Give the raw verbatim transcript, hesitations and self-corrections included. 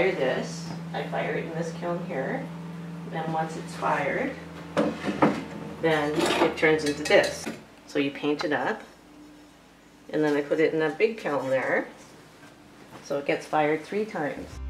fire this. I fire it in this kiln here. Then once it's fired, then it turns into this. So you paint it up, and then I put it in that big kiln there. So it gets fired three times.